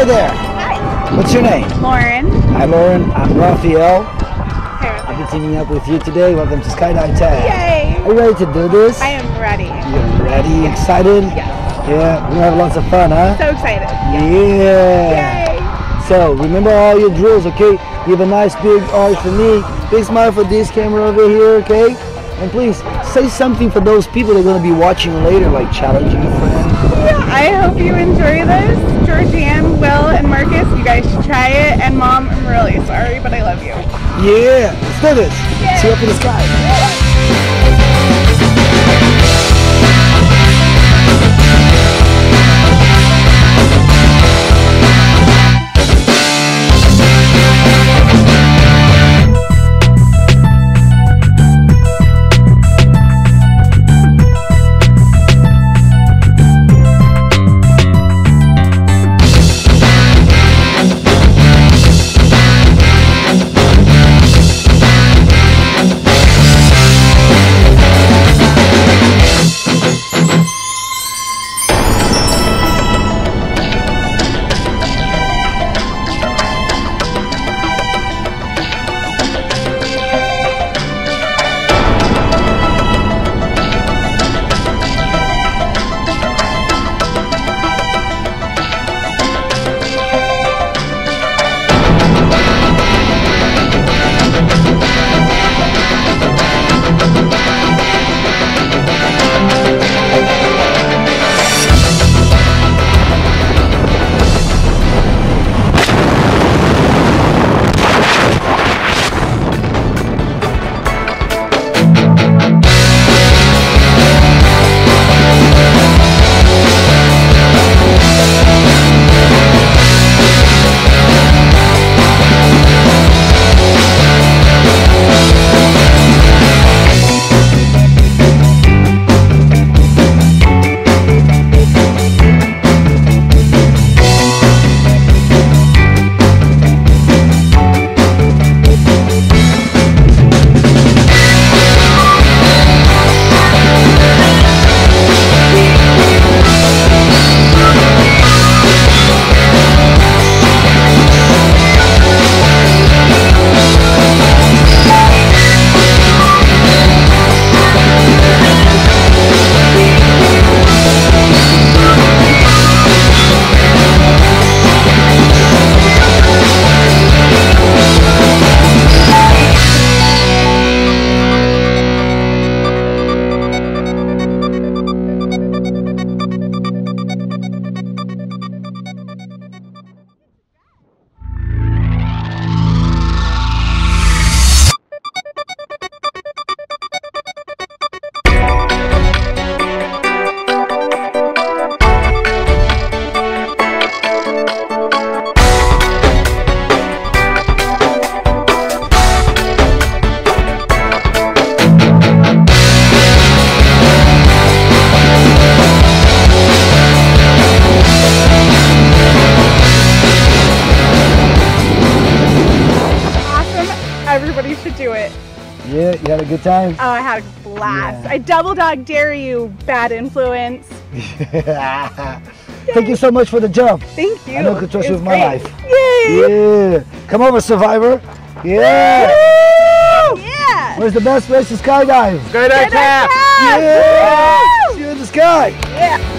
Hi there. Hi. What's your name? Lauren. Hi, Lauren. I'm Rafael. I'll be teaming up with you today. Welcome to Skydive Taft. Yay! Are you ready to do this? I am ready. You're ready? Yeah. Excited? Yeah. Yeah. We're going to have lots of fun, huh? So excited. Yeah. Yay! So, remember all your drills, okay? Give a nice big R for me. Big smile for this camera over here, okay? And please, say something for those people that are going to be watching later, like challenging a friend. Yeah, I hope you enjoy this. Georgian, Will, and Marcus, you guys should try it. And Mom, I'm really sorry, but I love you. Yeah, let's do this. Yay. See you up in the sky. Yeah. Everybody should do it. Yeah, you had a good time? Oh, I had a blast. Yeah. I double dog dare you, bad influence. Yeah. Thank you so much for the jump. Thank you. I know I could trust you with my life. Yay! Yeah. Come over, Survivor. Yeah. Woo! Yeah. Where's the best place to skydive? Skydive Taft. Yeah. See you in the sky. Yeah.